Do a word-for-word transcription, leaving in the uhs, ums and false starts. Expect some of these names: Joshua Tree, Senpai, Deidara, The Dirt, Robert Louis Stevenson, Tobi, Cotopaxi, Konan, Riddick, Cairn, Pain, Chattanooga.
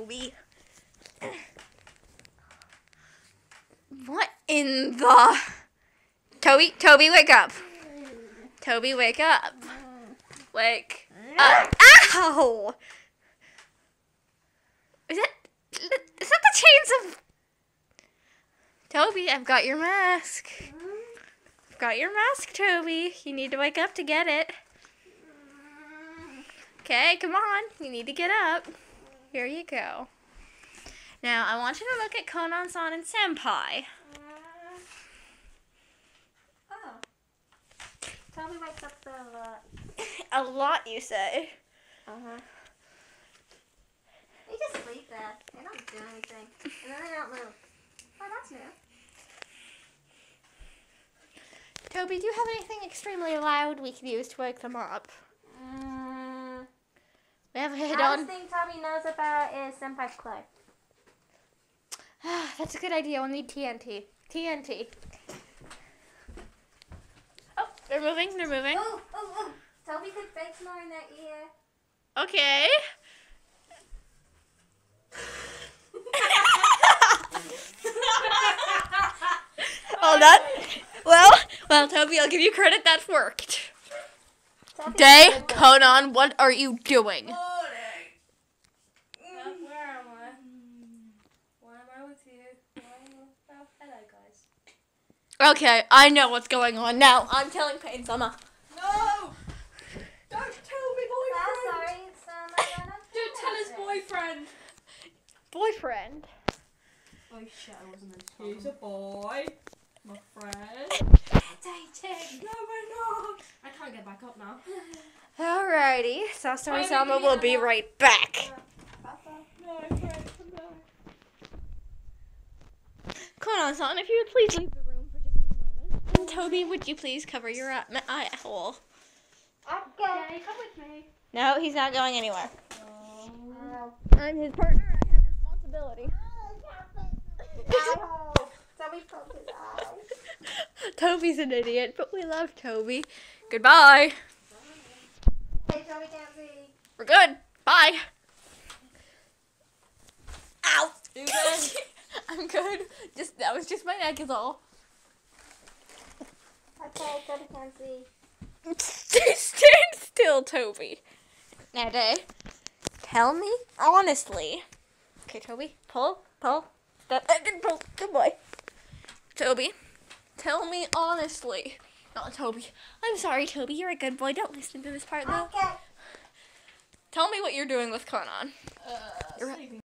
Tobi. What in the... Tobi, Tobi, wake up. Tobi, wake up. Wake up. Ow! Is that... Is that the chains of... Tobi, I've got your mask. I've got your mask, Tobi. You need to wake up to get it. Okay, come on. You need to get up. Here you go. Now, I want you to look at Konan-san and Senpai. Oh. Tobi wakes up a lot. A lot, you say? Uh-huh. They just sleep there. They don't do anything. And then they don't move. Oh, that's new. Tobi, do you have anything extremely loud we could use to wake them up? Mm. We have a head on. The thing Tobi knows about is Senpai's clay. That's a good idea. We'll need T N T. T N T. Oh, they're moving. They're moving. Oh, oh, oh. Tobi could bake more in that ear. Okay. All done? Well, well, Tobi, I'll give you credit. That's worked. Tobi, Day, Konan, what are you doing? Morning. Mm. Where am I? Why am I with you? Why am I... Oh, hello, guys. Okay, I know what's going on now. I'm telling Pain, Summer. No! Don't tell me, boyfriend. Oh, sorry, Summer. Don't tell his boyfriend. Boyfriend. Oh shit! I wasn't into. He's a boy. My friend. Dating. No, we're not. I can't get back up now. Alrighty. Sasa and Sama will be right back. No, Konan, no. If you would please leave the room for just a moment. And Tobi, would you please cover your eye hole? I'm going. Okay, come with me. No, he's not going anywhere. Oh. Uh, I'm his partner. I have responsibility. Oh, Tobi poked his eye. Tobi's an idiot, but we love Tobi. Goodbye. Hey, Tobi, we're good. Bye. Ow. You good? I'm good. Just that was just my neck is all. Okay, Tobi can't see. Stand still, Tobi. Now, Day, tell me honestly. Okay, Tobi, pull, pull. That I didn't pull. Good boy. Tobi, tell me honestly. Not Tobi. I'm sorry, Tobi. You're a good boy. Don't listen to this part, though. Okay. Tell me what you're doing with Konan. Uh, you're sleeping.